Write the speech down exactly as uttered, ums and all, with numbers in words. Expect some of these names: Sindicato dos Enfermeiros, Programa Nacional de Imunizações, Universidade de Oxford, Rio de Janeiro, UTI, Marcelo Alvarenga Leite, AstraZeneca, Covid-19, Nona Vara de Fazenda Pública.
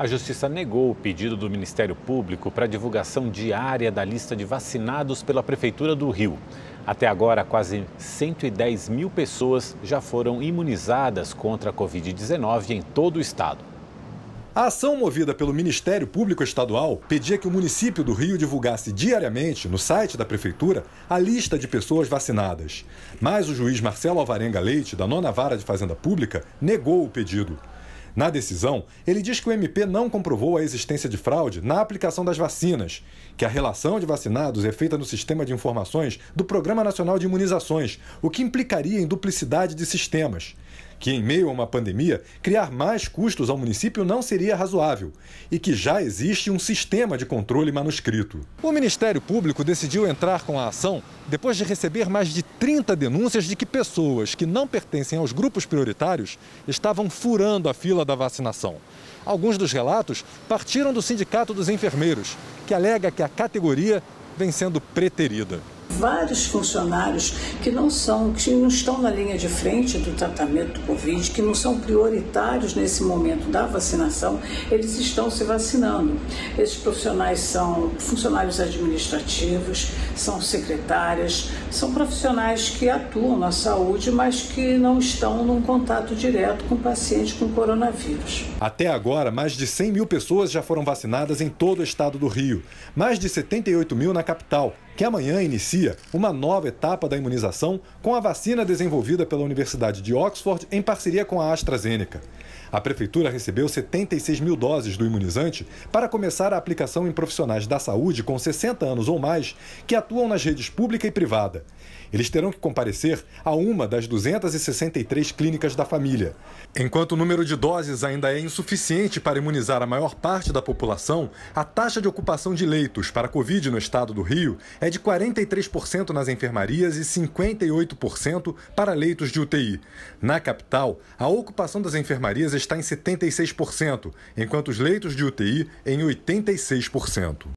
A Justiça negou o pedido do Ministério Público para divulgação diária da lista de vacinados pela Prefeitura do Rio. Até agora, quase cento e dez mil pessoas já foram imunizadas contra a Covid dezenove em todo o estado. A ação movida pelo Ministério Público Estadual pedia que o município do Rio divulgasse diariamente, no site da Prefeitura, a lista de pessoas vacinadas. Mas o juiz Marcelo Alvarenga Leite, da Nona Vara de Fazenda Pública, negou o pedido. Na decisão, ele diz que o M P não comprovou a existência de fraude na aplicação das vacinas, que a relação de vacinados é feita no sistema de informações do Programa Nacional de Imunizações, o que implicaria em duplicidade de sistemas. Que em meio a uma pandemia, criar mais custos ao município não seria razoável e que já existe um sistema de controle manuscrito. O Ministério Público decidiu entrar com a ação depois de receber mais de trinta denúncias de que pessoas que não pertencem aos grupos prioritários estavam furando a fila da vacinação. Alguns dos relatos partiram do Sindicato dos Enfermeiros, que alega que a categoria vem sendo preterida. Vários funcionários que não são, que não estão na linha de frente do tratamento do Covid, que não são prioritários nesse momento da vacinação, eles estão se vacinando. Esses profissionais são funcionários administrativos, são secretárias, são profissionais que atuam na saúde, mas que não estão num contato direto com o paciente com coronavírus. Até agora, mais de cem mil pessoas já foram vacinadas em todo o estado do Rio, mais de setenta e oito mil na capital, que amanhã inicia uma nova etapa da imunização com a vacina desenvolvida pela Universidade de Oxford em parceria com a AstraZeneca. A Prefeitura recebeu setenta e seis mil doses do imunizante para começar a aplicação em profissionais da saúde com sessenta anos ou mais que atuam nas redes pública e privada. Eles terão que comparecer a uma das duzentas e sessenta e três clínicas da família. Enquanto o número de doses ainda é insuficiente para imunizar a maior parte da população, a taxa de ocupação de leitos para a Covid no estado do Rio é de quarenta e três por cento nas enfermarias e cinquenta e oito por cento para leitos de U T I. Na capital, a ocupação das enfermarias está em setenta e seis por cento, enquanto os leitos de U T I em oitenta e seis por cento.